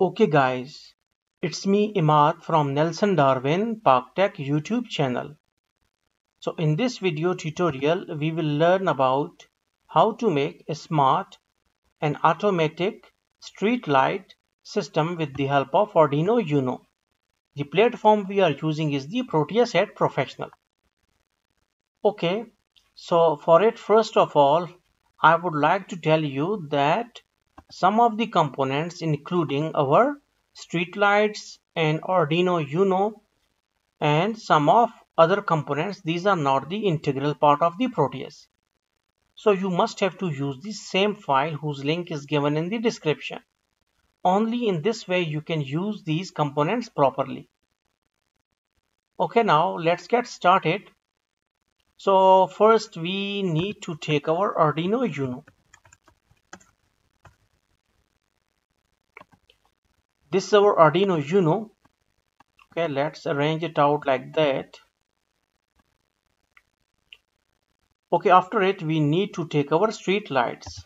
Okay guys, it's me Imad from Nelson Darwin Park Tech YouTube channel. So in this video tutorial, we will learn about how to make a smart and automatic street light system with the help of Arduino Uno. The platform we are using is the Proteus 8 Professional. Okay, so for it, first of all, I would like to tell you that some of the components including our streetlights and Arduino Uno and some of other components, these are not the integral part of the Proteus. So you must have to use the same file whose link is given in the description. Only in this way you can use these components properly. Okay, now let's get started. So first we need to take our Arduino Uno. This is our Arduino Uno. Okay, let's arrange it out like that. Okay, after it we need to take our street lights.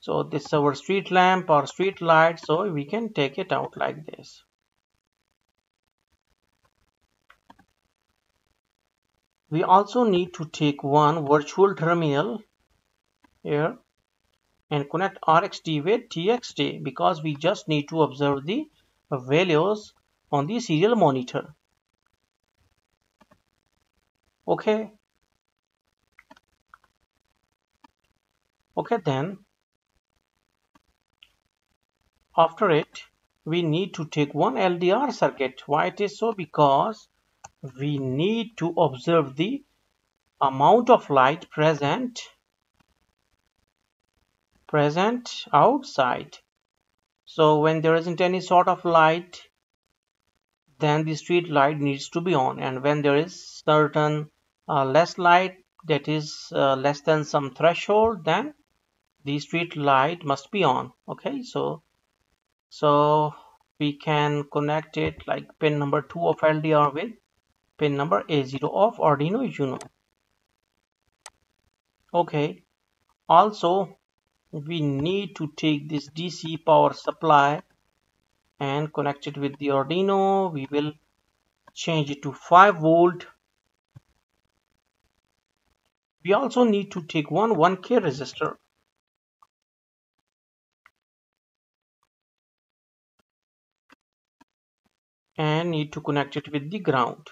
So this is our street lamp or street light, so we can take it out like this. We also need to take one virtual terminal here and connect RXD with TxD, because we just need to observe the values on the serial monitor. Okay, then after it we need to take one LDR circuit. Why it is so? Because we need to observe the amount of light present outside. So when there isn't any sort of light, then the street light needs to be on, and when there is certain less light, that is less than some threshold, then the street light must be on. Okay, so we can connect it like pin number 2 of LDR with pin number A0 of Arduino Uno. Okay, also we need to take this DC power supply and connect it with the Arduino. We will change it to 5 volt. We also need to take one 1K resistor. And need to connect it with the ground.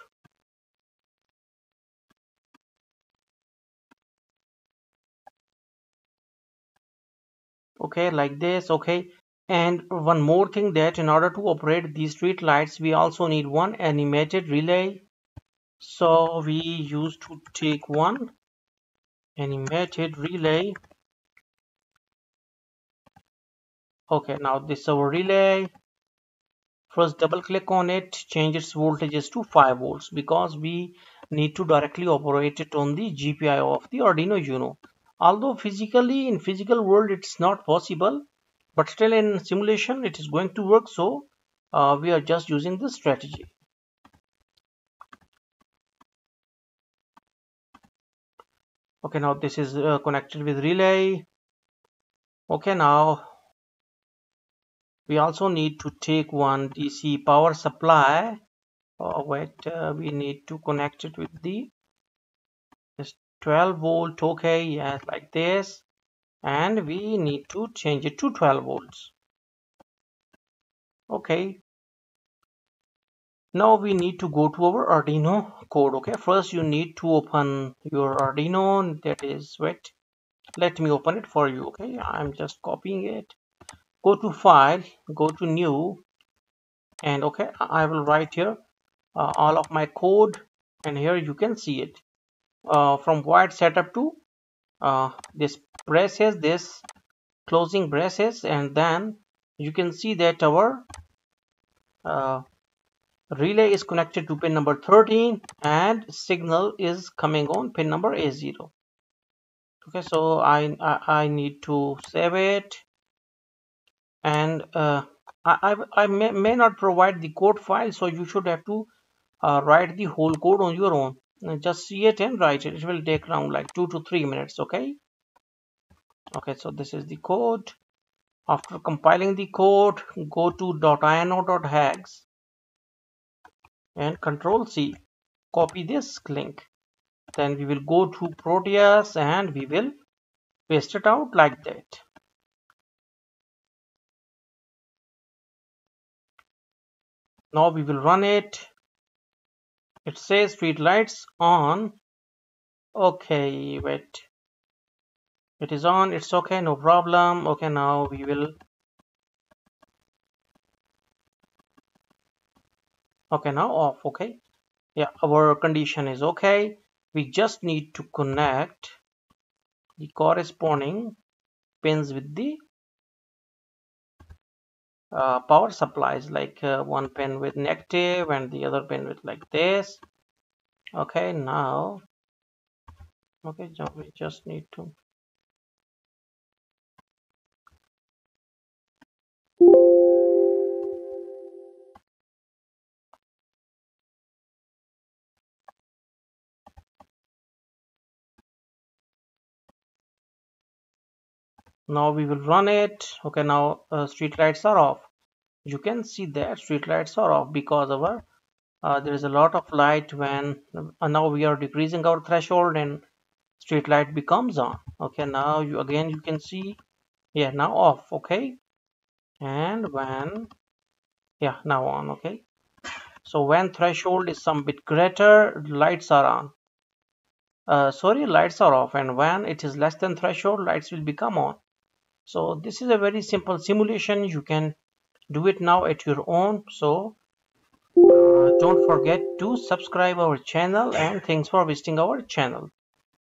Okay, like this. Okay, and one more thing, that in order to operate these street lights we also need one animated relay. So we used to take one animated relay. Okay, now this is our relay. First double click on it, change its voltages to 5 volts, because we need to directly operate it on the GPIO of the Arduino Uno. Although physically in physical world it's not possible, but still in simulation it is going to work. So we are just using this strategy. Okay, now this is connected with relay. Okay, now we also need to take one DC power supply. We need to connect it with the 12 volt. Okay, yes, like this, and we need to change it to 12 volts. Okay, now we need to go to our Arduino code. Okay, first you need to open your Arduino. That is, wait, let me open it for you. Okay, I'm just copying it. Go to file, go to new, and okay, I will write here all of my code, and here you can see it. From void setup to this braces, this closing braces, and then you can see that our relay is connected to pin number 13 and signal is coming on pin number A0. Okay, so I need to save it, and I may not provide the code file, so you should have to write the whole code on your own. Just see it and write it. It will take around like 2 to 3 minutes. Okay, Okay, so this is the code. After compiling the code, go to .ino.hags and Control-C. Copy this link. Then we will go to Proteus and we will paste it out like that. Now we will run it. It says street lights on. Okay, wait. It is on. It's okay. No problem. Okay, now we will. Okay, now off. Okay. Yeah, our condition is okay. We just need to connect the corresponding pins with the power supplies, like one pin with negative and the other pin with like this. Okay, now okay, we just need to now we will run it. Okay, now street lights are off. You can see that street lights are off because our there is a lot of light when now we are decreasing our threshold and street light becomes on. Okay, now you again you can see, yeah, now off. Okay, and when, yeah, now on. Okay, so when threshold is some bit greater, lights are on. Sorry, lights are off, and when it is less than threshold, lights will become on. So this is a very simple simulation. You can do it now at your own. So don't forget to subscribe our channel, and thanks for visiting our channel.